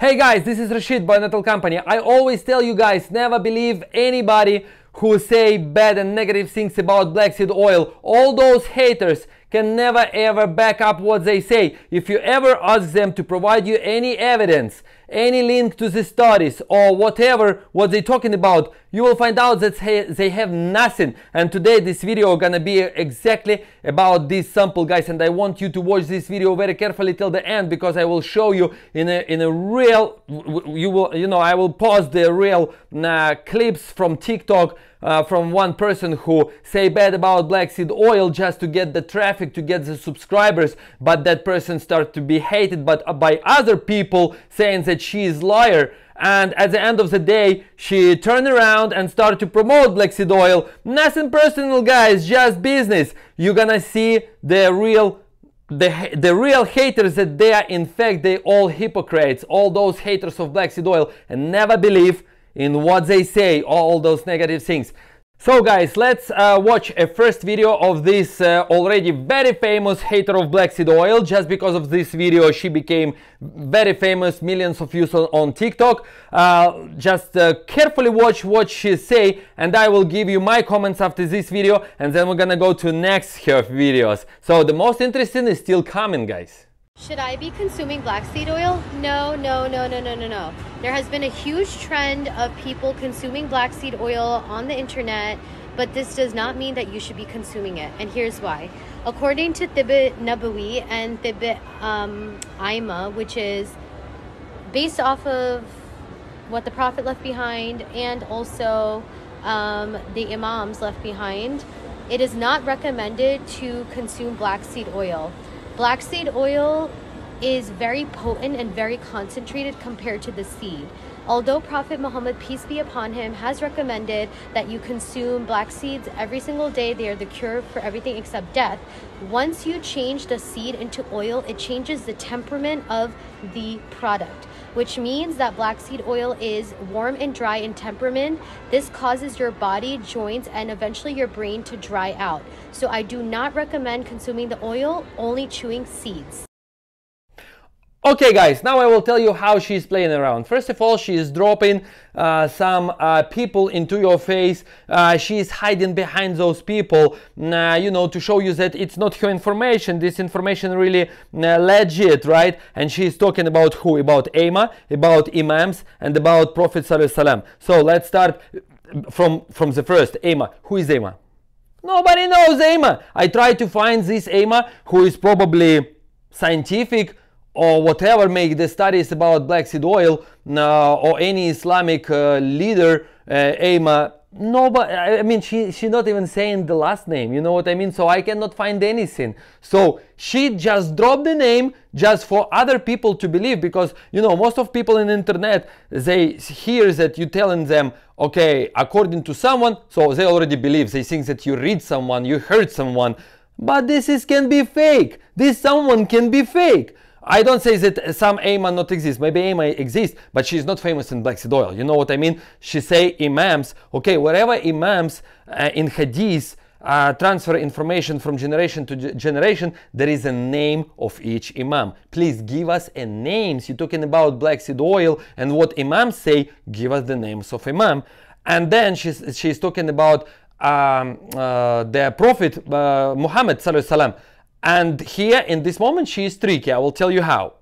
Hey guys, this is Rashid by Natal Company. I always tell you guys, never believe anybody who say bad and negative things about black seed oil. All those haters can never ever back up what they say. If you ever ask them to provide you any evidence, any link to the studies or whatever what they're talking about, you will find out that they have nothing. And today this video gonna be exactly about this sample, guys, and I want you to watch this video very carefully till the end, because I will show you in a real, I will post the real clips from TikTok from one person who say bad about black seed oil just to get the traffic, to get the subscribers, but that person start to be hated by other people saying that she is liar. And at the end of the day, she turned around and started to promote black seed oil. Nothing personal, guys, just business. You're gonna see the real haters, that they are, in fact, they all hypocrites, all those haters of black seed oil, and never believe in what they say, all those negative things. So guys, let's watch a first video of this already very famous hater of black seed oil. Just because of this video she became very famous, millions of views on TikTok. Just carefully watch what she say, and I will give you my comments after this video, and then we're gonna go to next her videos. So the most interesting is still coming, guys. Should I be consuming black seed oil? No, no, no, no, no, no, no. There has been a huge trend of people consuming black seed oil on the internet, but this does not mean that you should be consuming it. And here's why. According to Tibb an-Nabawi and Tibb al-A'imma, which is based off of what the Prophet left behind and also the Imams left behind, it is not recommended to consume black seed oil. Black seed oil is very potent and very concentrated compared to the seed. Although Prophet Muhammad, peace be upon him, has recommended that you consume black seeds every single day, they are the cure for everything except death. Once you change the seed into oil, it changes the temperament of the product, which means that black seed oil is warm and dry in temperament. This causes your body, joints, and eventually your brain to dry out. So I do not recommend consuming the oil, only chewing seeds. Okay guys, now I will tell you how she's playing around. First of all, she is dropping some people into your face. She is hiding behind those people, to show you that it's not her information. This information really legit, right? And she is talking about who? About A'imma, about Imams, and about Prophet Sallallahu Alaihi Wasallam. So let's start from the first. A'imma. Who is A'imma? Nobody knows A'imma. I try to find this A'imma who is probably scientific, or whatever, make the studies about black seed oil, or any Islamic leader, A'imma. Nobody, I mean, she's not even saying the last name, you know what I mean? So I cannot find anything. So she just dropped the name just for other people to believe, because, you know, most of people in the internet, they hear that you telling them, okay, according to someone, so they already believe. They think that you read someone, you heard someone, but this can be fake. This someone can be fake. I don't say that some A'imma not exist. Maybe A'imma exists, but she's not famous in black seed oil. You know what I mean? She say Imams. Okay, wherever Imams in Hadith transfer information from generation to generation, there is a name of each Imam. Please give us a names. You're talking about black seed oil and what Imams say, give us the names of Imam. And then she's talking about the Prophet Muhammad Sallallahu Alaihi Wasallam. And here, in this moment, she is tricky. I will tell you how.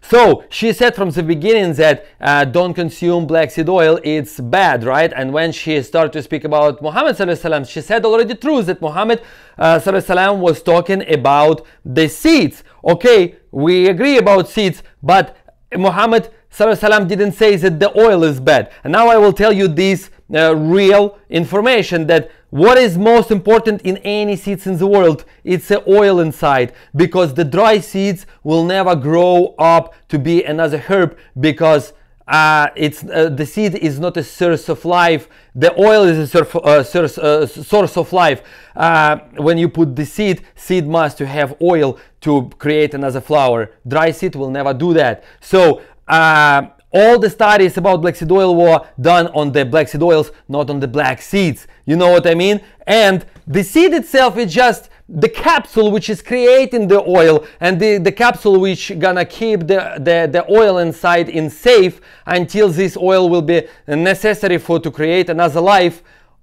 So, she said from the beginning that don't consume black seed oil, it's bad, right? And when she started to speak about Muhammad Sallallahu Alaihi Wasallam, she said already truth that Muhammad Sallallahu Alaihi Wasallam was talking about the seeds. Okay, we agree about seeds, but Muhammad Sallallahu Alaihi Wasallam didn't say that the oil is bad. And now I will tell you this real information, that what is most important in any seeds in the world? It's the oil inside, because the dry seeds will never grow up to be another herb, because the seed is not a source of life. The oil is a source of life. When you put the seed must to have oil to create another flower. Dry seed will never do that. So all the studies about black seed oil were done on the black seed oils, not on the black seeds. You know what I mean? And the seed itself is just the capsule which is creating the oil, and the capsule which gonna keep the oil inside in safe until this oil will be necessary for to create another life,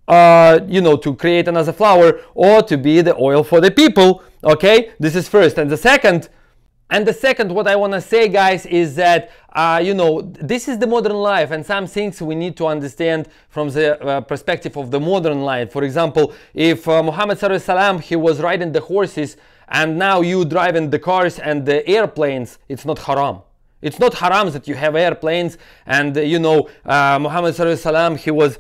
you know, to create another flower or to be the oil for the people. Okay, this is first. And the second, what I want to say, guys, is that you know, this is the modern life, and some things we need to understand from the perspective of the modern life. For example, if Muhammad ﷺ, he was riding the horses, and now you driving the cars and the airplanes, it's not haram. It's not haram that you have airplanes. And you know, Muhammad ﷺ, he was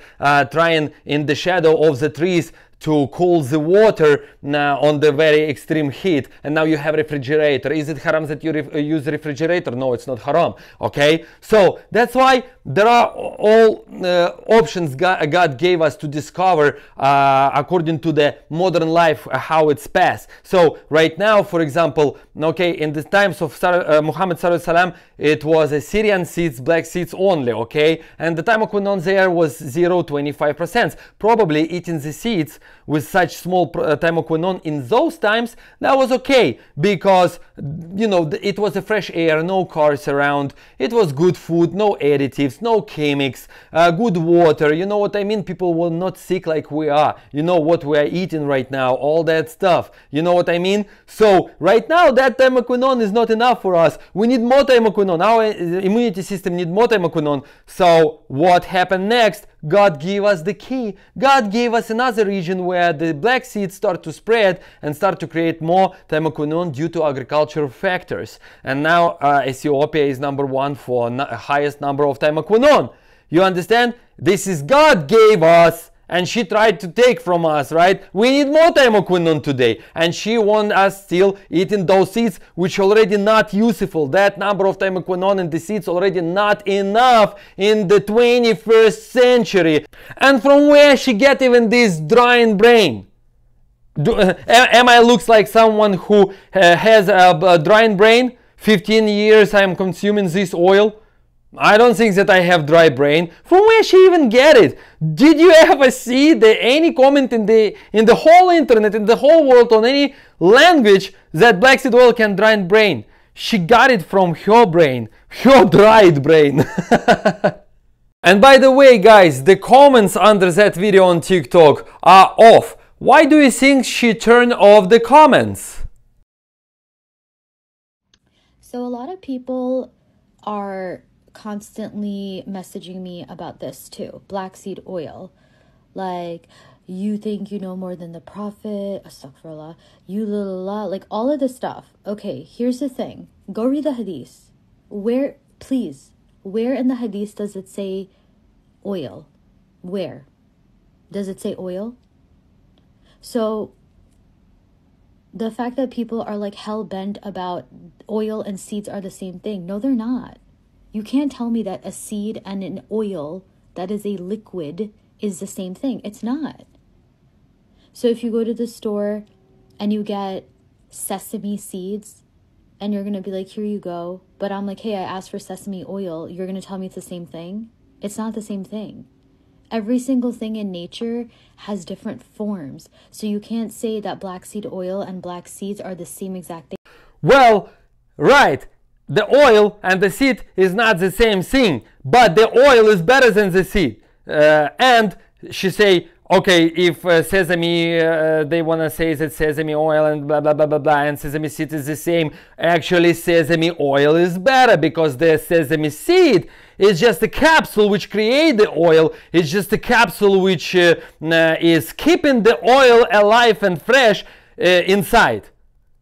trying in the shadow of the trees to cool the water on the very extreme heat, and now you have refrigerator. Is it haram that you use refrigerator? No, it's not haram. Okay, so that's why there are all options God gave us to discover according to the modern life, how it's passed. So right now, for example, okay, in the times of Muhammad ﷺ, it was Assyrian seeds, black seeds only, okay, and the Thymoquinone there was 0.25%. Probably eating the seeds with such small Thymoquinone in those times, that was okay, because you know, it was a fresh air, no cars around, it was good food, no additives, no chemics, good water, you know what I mean? People were not sick like we are, you know what we are eating right now, all that stuff, you know what I mean? So right now that Thymoquinone is not enough for us, we need more Thymoquinone, our immunity system needs more Thymoquinone. So what happened next? God gave us the key. God gave us another region where the black seeds start to spread and start to create more Thymoquinone due to agricultural factors. And now Ethiopia is #1 for highest number of Thymoquinone. You understand? This is God gave us, and she tried to take from us, right? We need more Thymoquinone today, and she wants us still eating those seeds which already not useful. That number of Thymoquinone in the seeds already not enough in the 21st century. And from where she get even this drying brain? Am I looks like someone who has a drying brain? 15 years I am consuming this oil. I don't think that I have dry brain. From where she even get it? Did you ever see any comment in the whole internet, in the whole world, on any language that black seed oil can dry brain? She got it from her brain, her dried brain. And by the way, guys, the comments under that video on TikTok are off. Why do you think she turned off the comments? So a lot of people are constantly messaging me about this too, black seed oil, like, you think you know more than the Prophet, astaghfirullah, you la la la, like all of this stuff. Okay, here's the thing, go read the hadith. Where, please, where in the hadith does it say oil? Where does it say oil? So the fact that people are like hell-bent about oil and seeds are the same thing, no, they're not. You can't tell me that a seed and an oil that is a liquid is the same thing. It's not. So if you go to the store and you get sesame seeds and you're going to be like, here you go. But I'm like, hey, I asked for sesame oil. You're going to tell me it's the same thing? It's not the same thing. Every single thing in nature has different forms. So you can't say that black seed oil and black seeds are the same exact thing. Well, right. The oil and the seed is not the same thing, but the oil is better than the seed. And she say, okay, if sesame, they want to say that sesame oil and blah, blah, blah, blah, blah, and sesame seed is the same. Actually, sesame oil is better because the sesame seed is just the capsule which create the oil. It's just the capsule which is keeping the oil alive and fresh inside.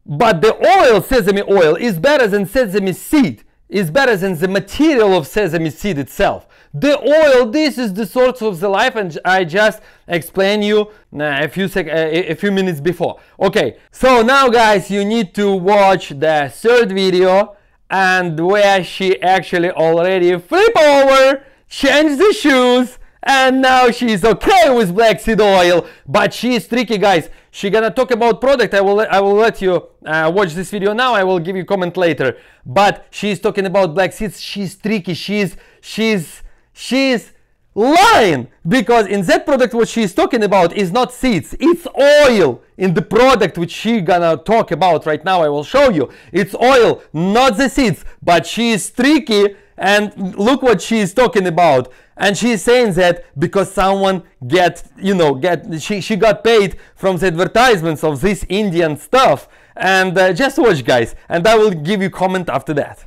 But the oil, sesame oil, is better than sesame seed, is better than the material of sesame seed itself. The oil, this is the source of the life, and I just explained you a few minutes before. Okay, so now, guys, you need to watch the third video, and where she actually already flip over, change the shoes, and now she's okay with black seed oil, but she is tricky, guys. She gonna talk about product. I will let you watch this video now. I will give you comment later. But she's talking about black seeds. She's tricky. She's lying, because in that product what she's talking about is not seeds, it's oil. In the product which she gonna talk about right now, I will show you, it's oil, not the seeds. But she is tricky, and look what she is talking about. And she is saying that because someone she got paid from the advertisements of this Indian stuff. And just watch, guys, and I will give you comment after that.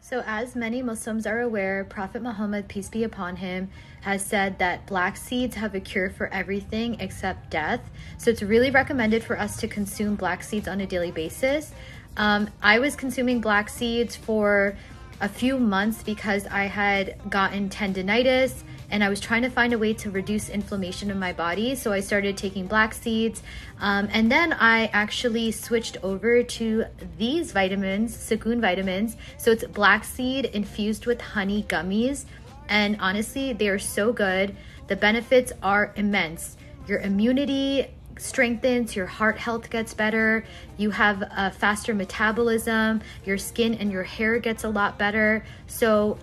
So as many Muslims are aware, Prophet Muhammad, peace be upon him, has said that black seeds have a cure for everything except death. So it's really recommended for us to consume black seeds on a daily basis. I was consuming black seeds for a few months because I had gotten tendinitis and I was trying to find a way to reduce inflammation in my body. So I started taking black seeds. And then I actually switched over to these vitamins, Sagoon vitamins. So it's black seed infused with honey gummies. And honestly, they are so good. The benefits are immense. Your immunity strengthens, your heart health gets better, you have a faster metabolism, your skin and your hair gets a lot better. So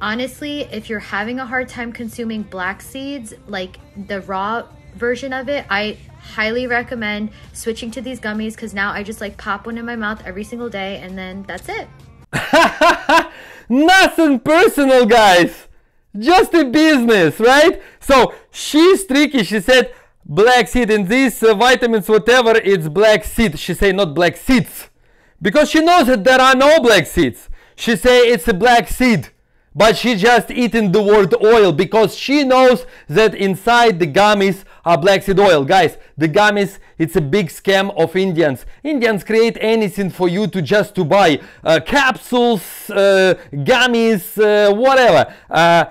honestly, if you're having a hard time consuming black seeds, like the raw version of it, I highly recommend switching to these gummies, because now I just like pop one in my mouth every single day and then that's it. Nothing personal, guys, just a business, right? So she's tricky. She said black seed in these vitamins, whatever, it's black seed. She say not black seeds, because she knows that there are no black seeds. She say it's a black seed, but she just eating the word oil because she knows that inside the gummies are black seed oil. Guys, the gummies, it's a big scam of Indians. Indians create anything for you to just to buy, capsules, gummies, whatever.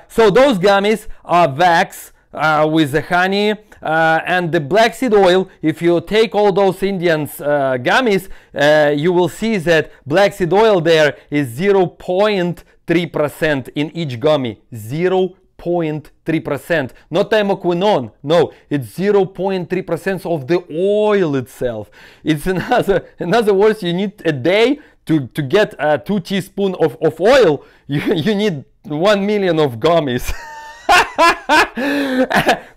So those gummies are wax with the honey, and the black seed oil. If you take all those Indians gummies, you will see that black seed oil there is 0.3% in each gummy. 0.3%, not Thymoquinone, no, it's 0.3% of the oil itself. It's another, in other words, you need a day to get 2 teaspoons of oil. You need 1 million of gummies.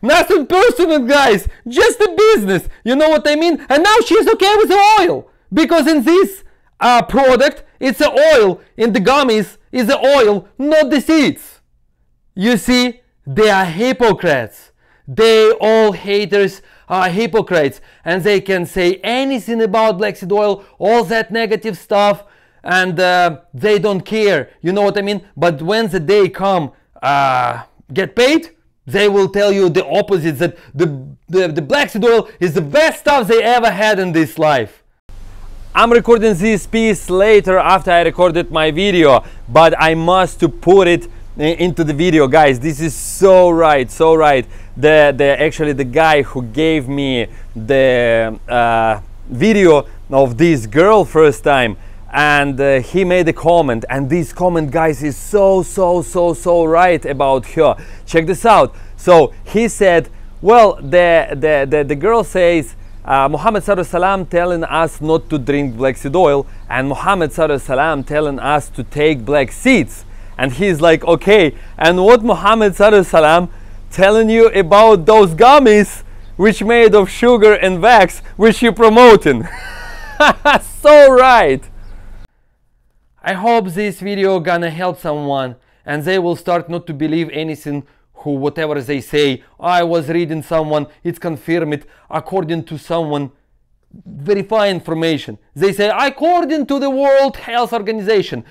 Nothing personal, guys, just a business, you know what I mean? And now she's okay with the oil, because in this product it's the oil, in the gummies is the oil, not the seeds. You see, they are hypocrites. They all haters are hypocrites, and they can say anything about black seed oil, all that negative stuff, and they don't care, you know what I mean? But when the day come, get paid, they will tell you the opposite, that the black seed oil is the best stuff they ever had in this life. I'm recording this piece later after I recorded my video, but I must to put it into the video, guys. This is so right, so right. Actually the guy who gave me the video of this girl first time, and he made a comment, and this comment, guys, is so right about her. Check this out. So he said, well, the girl says, Muhammad ﷺ telling us not to drink black seed oil, and Muhammad ﷺ telling us to take black seeds. And he's like, okay, and what Muhammad ﷺ telling you about those gummies which made of sugar and wax, which you promoting? So right. I hope this video gonna help someone, and they will start not to believe anything who whatever they say. I was reading someone, it's confirmed according to someone, verify information. They say according to the World Health Organization,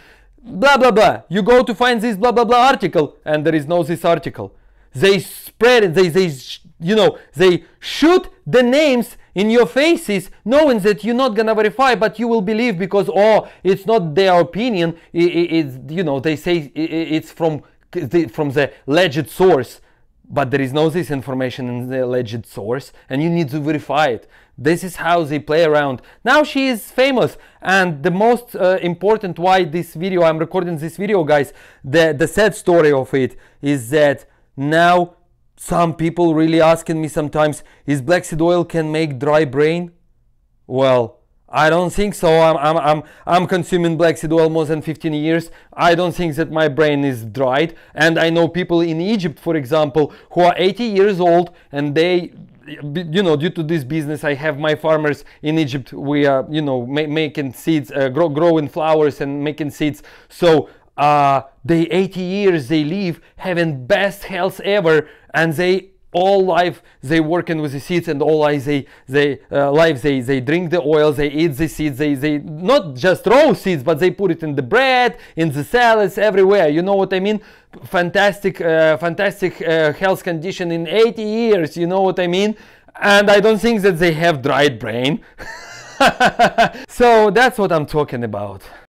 blah blah blah. You go to find this blah blah blah article, and there is no this article. They spread it, they shoot the names in your faces, knowing that you're not gonna verify, but you will believe because, oh, it's not their opinion, it's, you know, they say it's from the alleged source, but there is no this information in the alleged source, and you need to verify it. This is how they play around. Now she is famous, and the most important why this video, I'm recording this video, guys, the sad story of it is that now some people really asking me sometimes, is black seed oil can make dry brain? Well, I don't think so. I'm consuming black seed oil more than 15 years. I don't think that my brain is dried. And I know people in Egypt, for example, who are 80 years old, and they, you know, due to this business, I have my farmers in Egypt. We are, you know, making seeds, growing flowers and making seeds. So they 80 years, they live having best health ever, and they all life they working with the seeds, and all life they drink the oil, they eat the seeds, they not just raw seeds, but they put it in the bread, in the salads, everywhere. You know what I mean? Fantastic, fantastic health condition in 80 years. You know what I mean? And I don't think that they have dried brain. So that's what I'm talking about.